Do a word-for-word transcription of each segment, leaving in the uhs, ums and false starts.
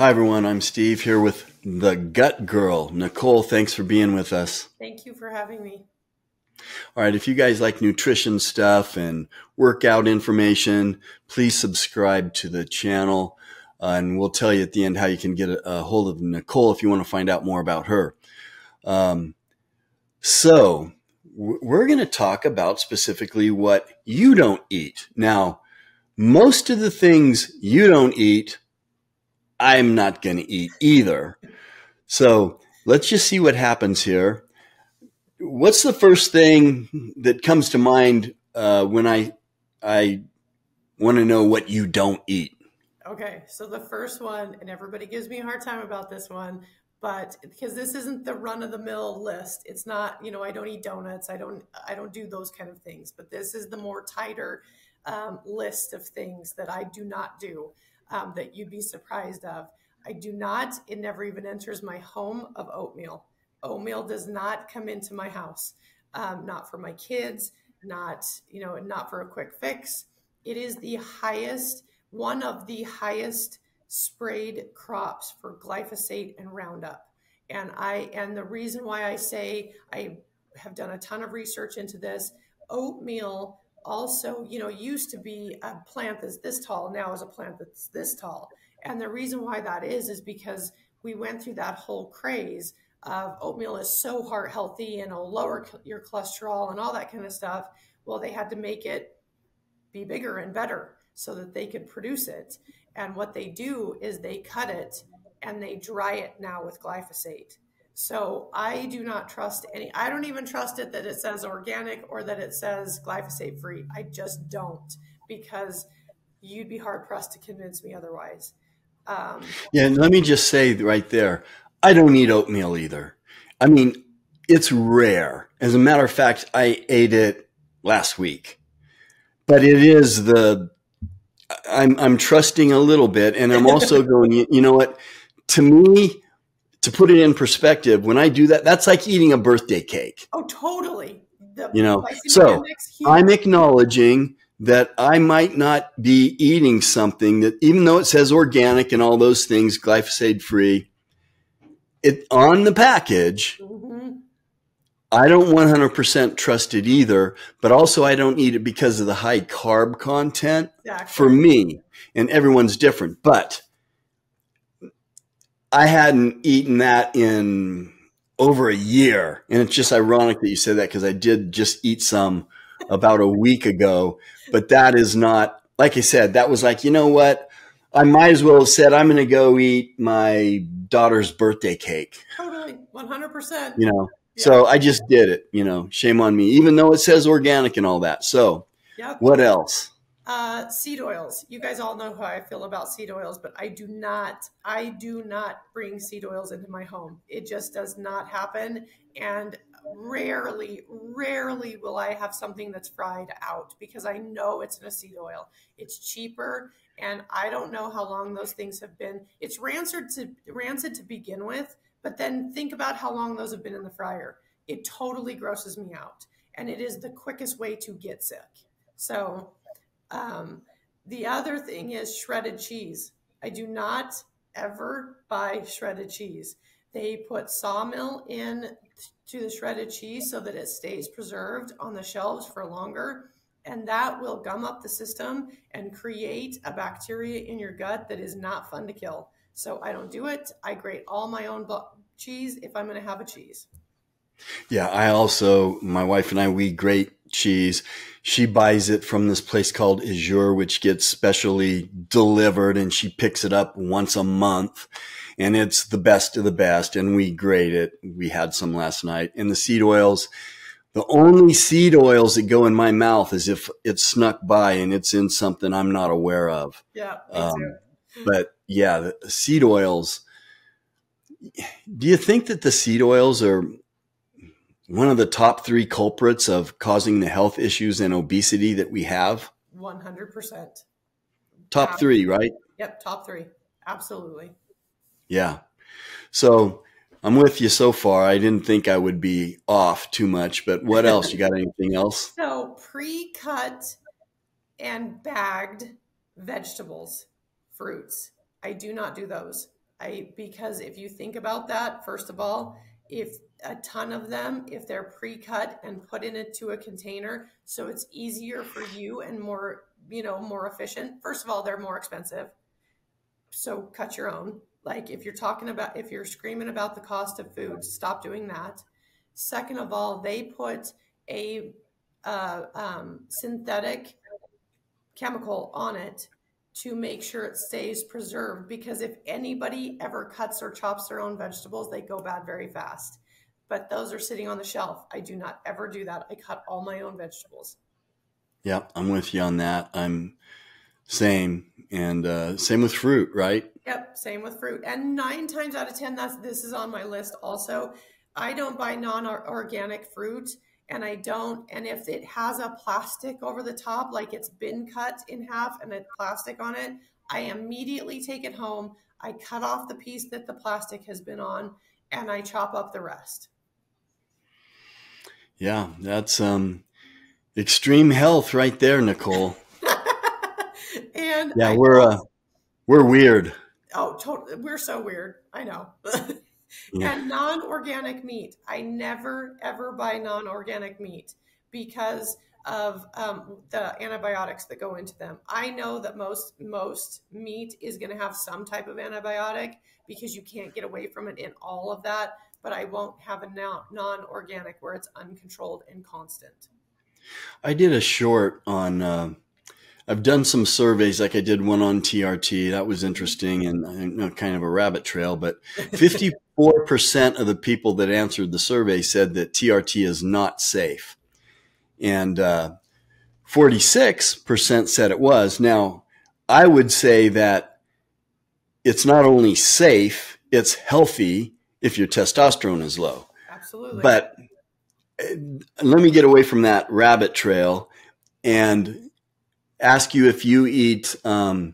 Hi everyone, I'm Steve here with the Gut Girl. Nicole, thanks for being with us. Thank you for having me. All right, if you guys like nutrition stuff and workout information, please subscribe to the channel uh, and we'll tell you at the end how you can get a, a hold of Nicole if you want to find out more about her. Um, so we're going to talk about specifically what you don't eat. Now, most of the things you don't eat I'm not going to eat either. So let's just see what happens here. What's the first thing that comes to mind uh, when I, I want to know what you don't eat? Okay. So the first one, and everybody gives me a hard time about this one, but because this isn't the run of the mill list, it's not, you know, I don't eat donuts. I don't, I don't do those kind of things, but this is the more tighter um, list of things that I do not do. Um, that you'd be surprised of. I do not, it never even enters my home of oatmeal. Oatmeal does not come into my house, um, not for my kids, not, you know, not for a quick fix. It is the highest, one of the highest sprayed crops for glyphosate and Roundup. And I, and the reason why I say I have done a ton of research into this, oatmeal also, you know, used to be a plant that's this tall, now is a plant that's this tall. And the reason why that is, is because we went through that whole craze of oatmeal is so heart healthy and it'll lower your cholesterol and all that kind of stuff. Well, they had to make it be bigger and better so that they could produce it. And what they do is they cut it and they dry it now with glyphosate. So I do not trust any, I don't even trust it that it says organic or that it says glyphosate free. I just don't, because you'd be hard pressed to convince me otherwise. Um, yeah. And let me just say right there, I don't eat oatmeal either. I mean, it's rare. As a matter of fact, I ate it last week, but it is the, I'm, I'm trusting a little bit. And I'm also going, you, you know what, to me, to put it in perspective, when I do that, that's like eating a birthday cake. Oh, totally. The, you know, so I'm acknowledging that I might not be eating something that, even though it says organic and all those things, glyphosate free, it on the package, mm-hmm. I don't one hundred percent trust it either, but also I don't eat it because of the high carb content exactly. For me, and everyone's different, but I hadn't eaten that in over a year. And it's just ironic that you said that because I did just eat some about a week ago. But that is not, like I said, that was like, you know what? I might as well have said, I'm going to go eat my daughter's birthday cake. Totally, one hundred percent. You know, yeah. So I just did it, you know, shame on me, even though it says organic and all that. So yep. What else? Uh, seed oils. You guys all know how I feel about seed oils, but I do not, I do not bring seed oils into my home. It just does not happen. And rarely, rarely will I have something that's fried out because I know it's in a seed oil. It's cheaper. And I don't know how long those things have been. It's rancid to, rancid to begin with, but then think about how long those have been in the fryer. It totally grosses me out. And it is the quickest way to get sick. So Um, the other thing is shredded cheese. I do not ever buy shredded cheese. They put sawmill in to the shredded cheese so that it stays preserved on the shelves for longer. And that will gum up the system and create a bacteria in your gut that is not fun to kill. So I don't do it. I grate all my own cheese if I'm going to have a cheese. Yeah, I also, my wife and I, we grate cheese. She buys it from this place called Azure, which gets specially delivered, and she picks it up once a month, and it's the best of the best. And we grate it. We had some last night. And the seed oils, the only seed oils that go in my mouth is if it snuck by and it's in something I'm not aware of. Yeah. Um, but yeah, the seed oils. Do you think that the seed oils are one of the top three culprits of causing the health issues and obesity that we have? one hundred percent. Top wow. three, right? Yep. Top three. Absolutely. Yeah. So I'm with you so far. I didn't think I would be off too much, but what else? You got anything else? So pre-cut and bagged vegetables, fruits. I do not do those. I, because if you think about that, first of all, if a ton of them, if they're pre-cut and put in into a container, so it's easier for you and more, you know, more efficient. First of all, they're more expensive. So cut your own. Like if you're talking about, if you're screaming about the cost of food, stop doing that. Second of all, they put a uh, um, synthetic chemical on it to make sure it stays preserved, because if anybody ever cuts or chops their own vegetables, they go bad very fast. But those are sitting on the shelf. I do not ever do that. I cut all my own vegetables. Yeah, I'm with you on that. I'm same. And uh, same with fruit, right? Yep, same with fruit. And nine times out of ten, that's this is on my list also. I don't buy non-organic fruit, and I don't. And if it has a plastic over the top, like it's been cut in half and a plastic on it, I immediately take it home. I cut off the piece that the plastic has been on, and I chop up the rest. Yeah, that's um, extreme health right there, Nicole. and yeah, I we're uh, we're weird. Oh, totally. We're so weird. I know. Yeah. And non-organic meat. I never, ever buy non-organic meat because of um, the antibiotics that go into them. I know that most, most meat is going to have some type of antibiotic because you can't get away from it in all of that, but I won't have a non-organic where it's uncontrolled and constant. I did a short on, uh, I've done some surveys, like I did one on T R T. That was interesting and, you know, kind of a rabbit trail, but fifty percent four percent of the people that answered the survey said that T R T is not safe. And uh, forty-six percent said it was. Now, I would say that it's not only safe, it's healthy if your testosterone is low. Absolutely. But uh, let me get away from that rabbit trail and ask you if you eat um,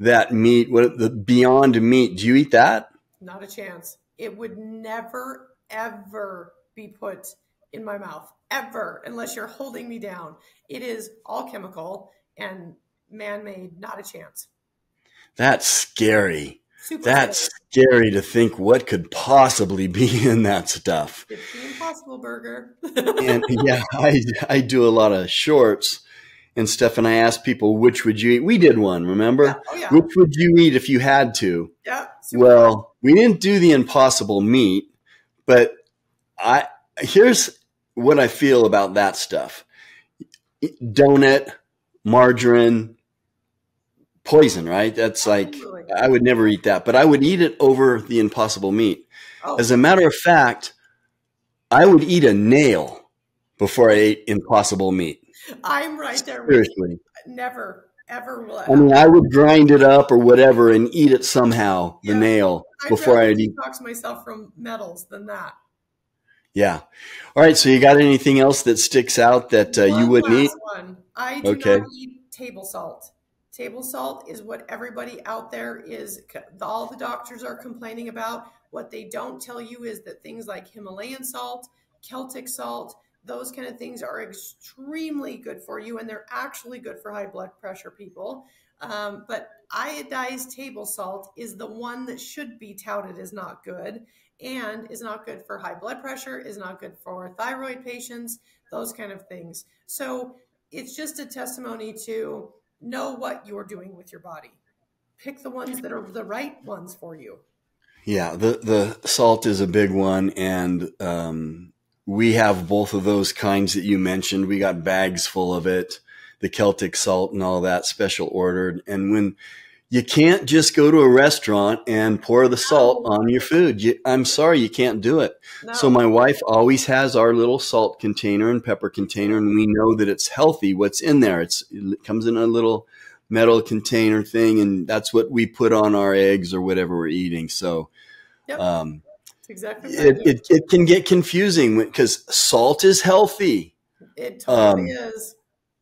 that meat, what, the Beyond Meat. Do you eat that? Not a chance. It would never, ever be put in my mouth, ever, unless you're holding me down. It is all chemical and man-made, not a chance. That's scary. Super That's scary. scary to think what could possibly be in that stuff. It's the Impossible Burger. And yeah, I, I do a lot of shorts and stuff, and I ask people, which would you eat? We did one, remember? Yeah. Oh, yeah. Which would you eat if you had to? Yeah. Well, fun. We didn't do the Impossible Meat, but I here's what I feel about that stuff. Donut, margarine, poison, right? That's like, absolutely. I would never eat that, but I would eat it over the Impossible Meat. Oh. As a matter of fact, I would eat a nail before I ate Impossible Meat. I'm right there. Seriously. Never, ever will I. I mean, I would grind it up or whatever and eat it somehow, yeah. the nail, I'd before I eat. Detox myself from metals than that. Yeah. All right. So you got anything else that sticks out that uh, you wouldn't eat? One. I do okay. not eat table salt. Table salt is what everybody out there is, all the doctors are complaining about. What they don't tell you is that things like Himalayan salt, Celtic salt, those kind of things are extremely good for you, and they're actually good for high blood pressure people. Um, but iodized table salt is the one that should be touted as not good, and is not good for high blood pressure, is not good for thyroid patients, those kind of things. So it's just a testimony to know what you're doing with your body. Pick the ones that are the right ones for you. Yeah, the, the salt is a big one, and um, we have both of those kinds that you mentioned. We got bags full of it, the Celtic salt and all that, special ordered. And when you can't just go to a restaurant and pour the salt on your food, you, I'm sorry, you can't do it. No. So my wife always has our little salt container and pepper container, and we know that it's healthy what's in there. It's, it comes in a little metal container thing, and that's what we put on our eggs or whatever we're eating. So, yep. um, Exactly. It, it, it can get confusing because salt is healthy. It totally um, is.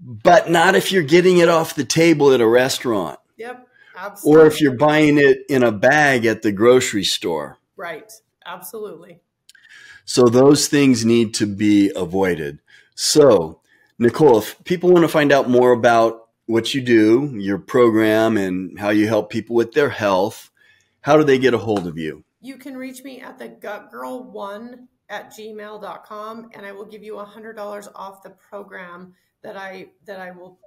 But not if you're getting it off the table at a restaurant. Yep, absolutely. Or if you're buying it in a bag at the grocery store. Right, absolutely. So those things need to be avoided. So, Nicole, if people want to find out more about what you do, your program, and how you help people with their health, how do they get a hold of you? You can reach me at the gut girl one at gmail dot com, and I will give you one hundred dollars off the program that I that I will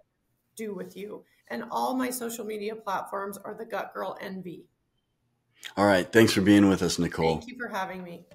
do with you. And all my social media platforms are the Gut Girl N V. All right. Thanks for being with us, Nicole. Thank you for having me.